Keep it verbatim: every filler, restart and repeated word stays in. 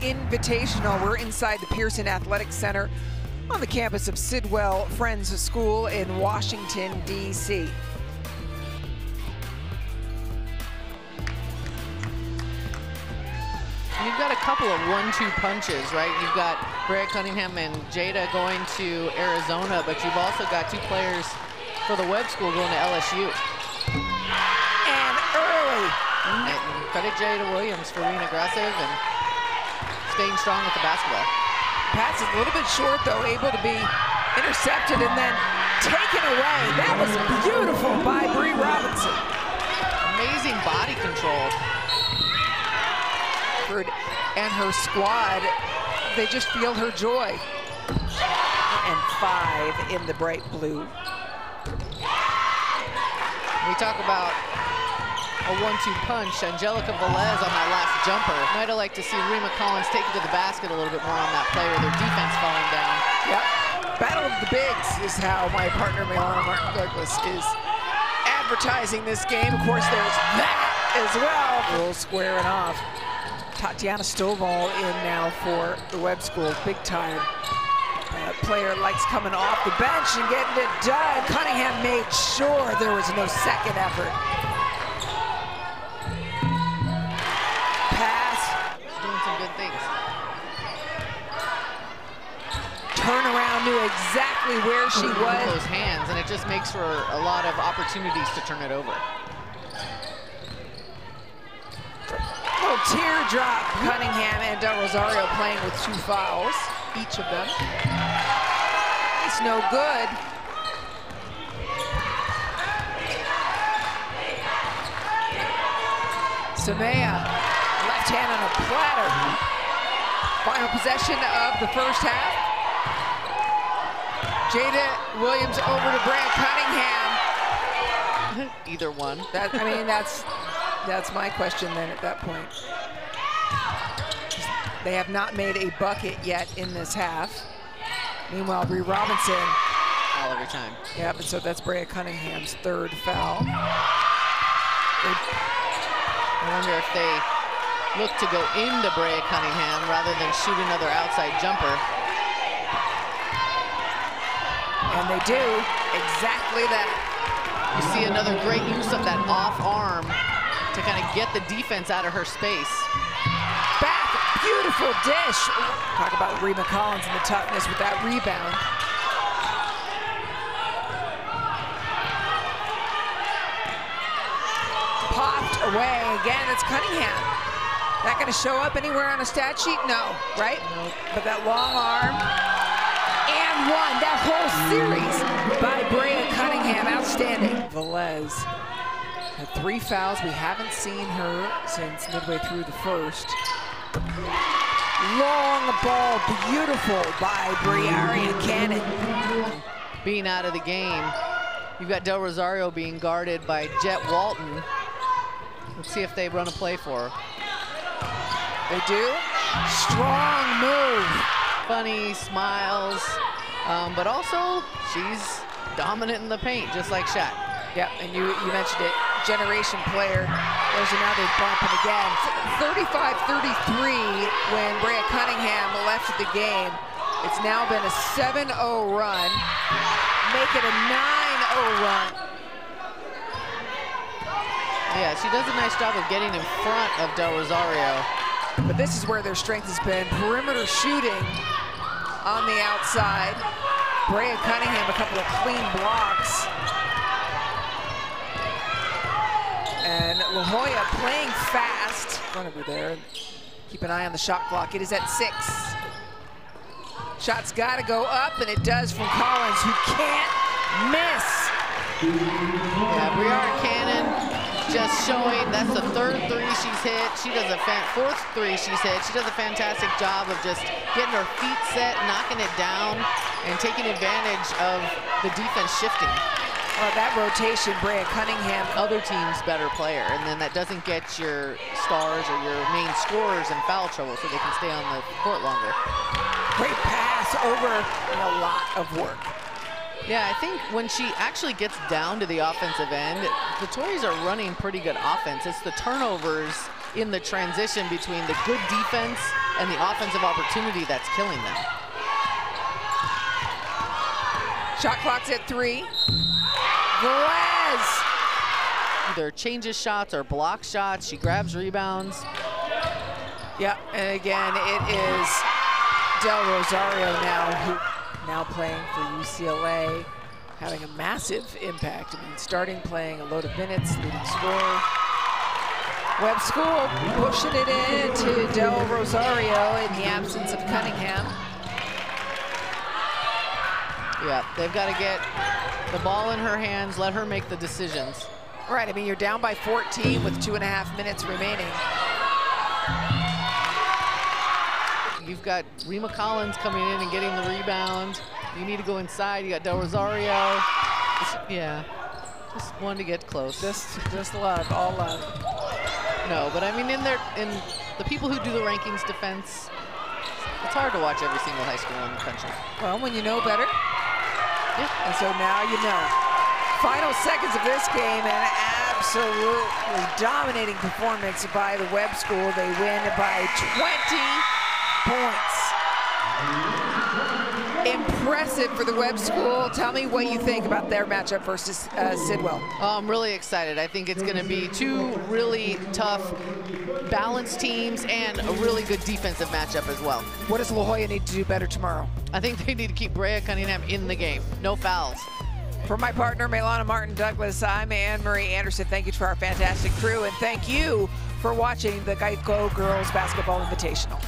Invitational. We're inside the Pearson Athletic Center on the campus of Sidwell Friends School in Washington, D C You've got a couple of one two punches, right? You've got Brad Cunningham and Jada going to Arizona, but you've also got two players for the Webb School going to L S U. And early. And credit Jada Williams for being aggressive and staying strong with the basketball. Pass is a little bit short, though, able to be intercepted and then taken away. That was beautiful by Bree Robinson. Amazing body control. And her squad, they just feel her joy. And five in the bright blue. We talk about a one two punch. Angelica Velez on that last jumper. Might have liked to see Rima Collins take it to the basket a little bit more on that play with her defense falling down. Yep. Battle of the bigs is how my partner Maylana Martin-Douglas is advertising this game. Of course, there's that as well. We'll square it off. Tatiana Stovall in now for the Webb School, big time. Uh, player likes coming off the bench and getting it done. Cunningham made sure there was no second effort. Pass. She's doing some good things. Turnaround, knew exactly where she was. With those hands, and it just makes for a lot of opportunities to turn it over. Teardrop, Cunningham and Del Rosario playing with two fouls, each of them. It's no good. Samaya, left hand on a platter. Final possession of the first half. Jada Williams over to Brad Cunningham. Either one. That, I mean, that's... That's my question then at that point. They have not made a bucket yet in this half. Meanwhile, Bree Robinson. All every time. Yep, and so that's Brea Cunningham's third foul. I wonder if they look to go into Brea Cunningham rather than shoot another outside jumper. And they do exactly that. You see another great use of that off arm to kind of get the defense out of her space. Back, beautiful dish. Talk about Rima Collins and the toughness with that rebound. Popped away again, it's Cunningham. Not gonna show up anywhere on a stat sheet? No, right? Nope. But that long arm, and one, that whole series by Brea Cunningham, outstanding. Velez. Had three fouls. We haven't seen her since midway through the first. Long ball, beautiful by Briaria Cannon. Being out of the game, you've got Del Rosario being guarded by Jet Walton. Let's see if they run a play for her. They do. Strong move. Funny smiles, um, but also she's dominant in the paint, just like Shaq. Yep, and you, you mentioned it. Generation player. There's another bump, and again, thirty-five thirty-three when Brea Cunningham left the game. It's now been a seven oh run. Make it a nine oh run. Yeah, she does a nice job of getting in front of Del Rosario. But this is where their strength has been. Perimeter shooting on the outside. Brea Cunningham, a couple of clean blocks. And La Jolla playing fast. One over there. Keep an eye on the shot clock. It is at six. Shot's got to go up, and it does from Collins, who can't miss. Yeah, Brianna Cannon just showing. That's the third three she's hit. She does a fan fourth three she's hit. She does a fantastic job of just getting her feet set, knocking it down, and taking advantage of the defense shifting. Well, that rotation, Brea Cunningham, other team's better player, and then that doesn't get your stars or your main scorers in foul trouble, so they can stay on the court longer. Great pass over and a lot of work. Yeah, I think when she actually gets down to the offensive end, the Tories are running pretty good offense. It's the turnovers in the transition between the good defense and the offensive opportunity that's killing them. Shot clock's at three. Velez! Either changes shots or blocks shots. She grabs rebounds. Yeah, and again, it is Del Rosario now, who now playing for U C L A, having a massive impact. I mean, starting playing a load of minutes, leading scorer. Webb School pushing it in to Del Rosario in the absence of Cunningham. Yeah, they've got to get the ball in her hands, let her make the decisions. Right, I mean, you're down by fourteen with two and a half minutes remaining. You've got Rima Collins coming in and getting the rebound. You need to go inside. You got Del Rosario. Yeah, just wanted to get close. Just, just love, all love. No, but I mean, in their, in the people who do the rankings defense, it's hard to watch every single high school in the country. Well, when you know better. Yeah. And so now you know. Final seconds of this game, and absolutely dominating performance by the Webb School. They win by twenty points. Impressive for the Webb School. Tell me what you think about their matchup versus uh, Sidwell. Oh, I'm really excited. I think it's going to be two really tough, balanced teams and a really good defensive matchup as well. What does La Jolla need to do better tomorrow? I think they need to keep Brea Cunningham in the game. No fouls. For my partner, Maylana Martin-Douglas, I'm Anne Marie Anderson. Thank you to our fantastic crew, and thank you for watching the Geico Girls Basketball Invitational.